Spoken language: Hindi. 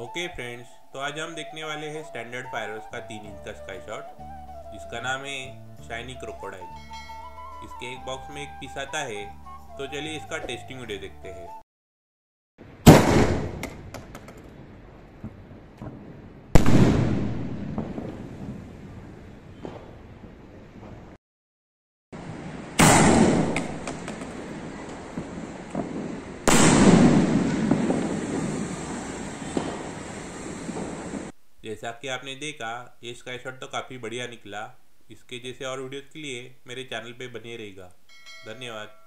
ओके फ्रेंड्स, तो आज हम देखने वाले हैं स्टैंडर्ड फायरवर्क्स का 3 इंच का स्काई शॉट जिसका नाम है शाइनी क्रोकोडाइल। इसके एक बॉक्स में एक पीस आता है, तो चलिए इसका टेस्टिंग वीडियो देखते हैं। जैसा कि आपने देखा, ये स्काई शॉट तो काफ़ी बढ़िया निकला। इसके जैसे और वीडियोज़ के लिए मेरे चैनल पे बने रहेगा। धन्यवाद।